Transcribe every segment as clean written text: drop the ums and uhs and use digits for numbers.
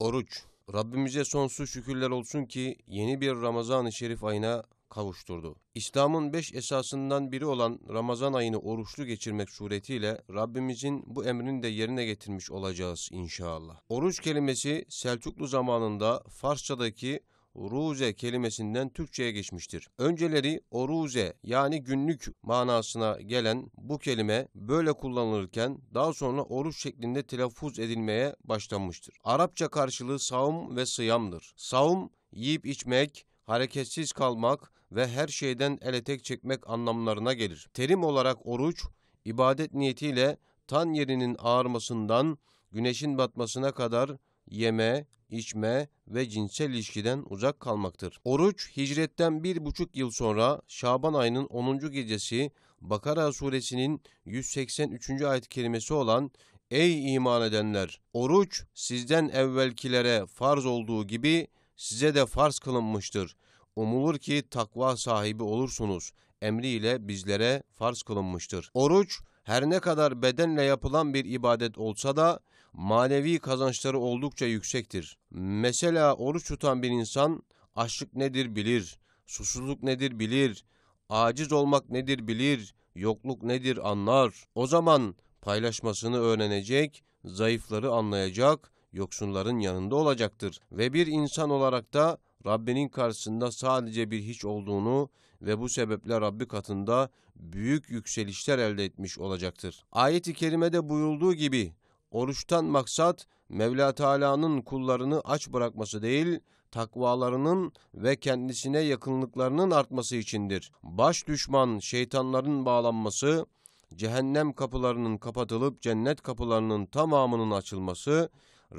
Oruç. Rabbimize sonsuz şükürler olsun ki yeni bir Ramazan-ı Şerif ayına kavuşturdu. İslam'ın 5 esasından biri olan Ramazan ayını oruçlu geçirmek suretiyle Rabbimizin bu emrini de yerine getirmiş olacağız inşallah. Oruç kelimesi Selçuklu zamanında Farsçadaki ruze kelimesinden Türkçe'ye geçmiştir. Önceleri oruze yani günlük manasına gelen bu kelime böyle kullanılırken daha sonra oruç şeklinde telaffuz edilmeye başlanmıştır. Arapça karşılığı savm ve sıyamdır. Savm, yiyip içmek, hareketsiz kalmak ve her şeyden el etek çekmek anlamlarına gelir. Terim olarak oruç, ibadet niyetiyle tan yerinin ağarmasından güneşin batmasına kadar yeme, içme ve cinsel ilişkiden uzak kalmaktır. Oruç, hicretten 1,5 yıl sonra Şaban ayının 10. gecesi Bakara suresinin 183. ayet-i kerimesi olan "Ey iman edenler! Oruç sizden evvelkilere farz olduğu gibi size de farz kılınmıştır. Umulur ki takva sahibi olursunuz" emriyle bizlere farz kılınmıştır. Oruç, her ne kadar bedenle yapılan bir ibadet olsa da manevi kazançları oldukça yüksektir. Mesela oruç tutan bir insan açlık nedir bilir, susuzluk nedir bilir, aciz olmak nedir bilir, yokluk nedir anlar. O zaman paylaşmasını öğrenecek, zayıfları anlayacak, yoksulların yanında olacaktır. Ve bir insan olarak da Rabbinin karşısında sadece bir hiç olduğunu ve bu sebeple Rabbi katında büyük yükselişler elde etmiş olacaktır. Ayet-i kerimede buyurulduğu gibi oruçtan maksat Mevla Teala'nın kullarını aç bırakması değil, takvalarının ve kendisine yakınlıklarının artması içindir. Baş düşman şeytanların bağlanması, cehennem kapılarının kapatılıp cennet kapılarının tamamının açılması,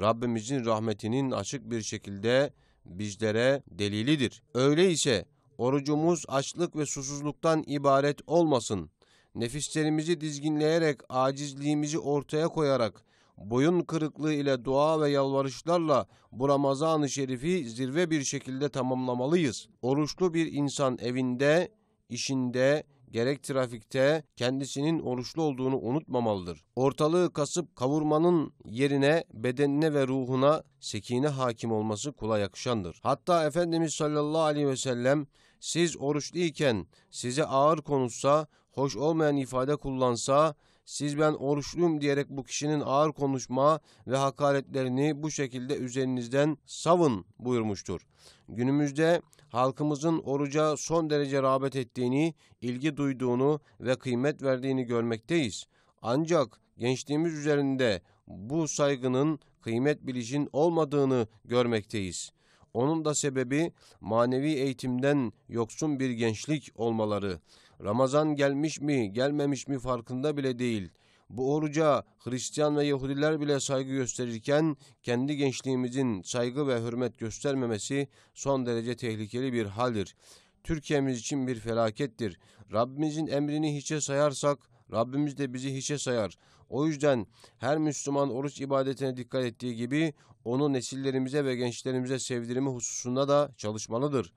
Rabbimizin rahmetinin açık bir şekilde bizlere delilidir. Öyleyse orucumuz açlık ve susuzluktan ibaret olmasın. Nefislerimizi dizginleyerek, acizliğimizi ortaya koyarak, boyun kırıklığı ile dua ve yalvarışlarla bu Ramazan-ı Şerif'i zirve bir şekilde tamamlamalıyız. Oruçlu bir insan evinde, işinde, gerek trafikte kendisinin oruçlu olduğunu unutmamalıdır. Ortalığı kasıp kavurmanın yerine bedenine ve ruhuna sekine hakim olması kula yakışandır. Hatta Efendimiz sallallahu aleyhi ve sellem, siz oruçluyken size ağır konuşsa, hoş olmayan ifade kullansa, siz ben oruçluyum diyerek bu kişinin ağır konuşma ve hakaretlerini bu şekilde üzerinizden savın buyurmuştur. Günümüzde halkımızın oruca son derece rağbet ettiğini, ilgi duyduğunu ve kıymet verdiğini görmekteyiz. Ancak gençliğimiz üzerinde bu saygının, kıymet bilişin olmadığını görmekteyiz. Onun da sebebi manevi eğitimden yoksun bir gençlik olmaları. Ramazan gelmiş mi, gelmemiş mi farkında bile değil. Bu oruca Hristiyan ve Yahudiler bile saygı gösterirken kendi gençliğimizin saygı ve hürmet göstermemesi son derece tehlikeli bir haldir. Türkiye'miz için bir felakettir. Rabbimizin emrini hiçe sayarsak Rabbimiz de bizi hiçe sayar. O yüzden her Müslüman oruç ibadetine dikkat ettiği gibi onu nesillerimize ve gençlerimize sevdirme hususunda da çalışmalıdır.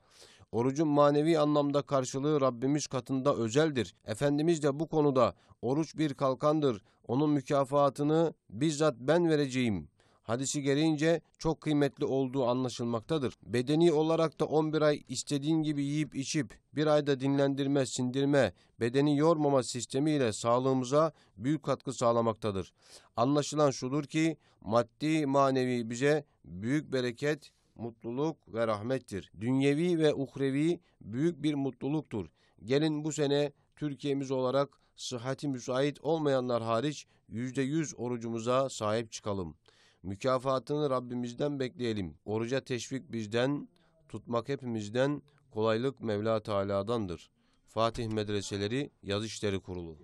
Orucun manevi anlamda karşılığı Rabbimiz katında özeldir. Efendimiz de bu konuda oruç bir kalkandır, onun mükafatını bizzat ben vereceğim hadisi gereğince çok kıymetli olduğu anlaşılmaktadır. Bedeni olarak da 11 ay istediğin gibi yiyip içip bir ayda dinlendirme, sindirme, bedeni yormama sistemiyle sağlığımıza büyük katkı sağlamaktadır. Anlaşılan şudur ki maddi manevi bize büyük bereket, mutluluk ve rahmettir. Dünyevi ve uhrevi büyük bir mutluluktur. Gelin bu sene Türkiye'miz olarak sıhhati müsait olmayanlar hariç %100 orucumuza sahip çıkalım. Mükafatını Rabbimizden bekleyelim. Oruca teşvik bizden, tutmak hepimizden, kolaylık Mevla Teala'dandır. Fatih Medreseleri Yazı İşleri Kurulu.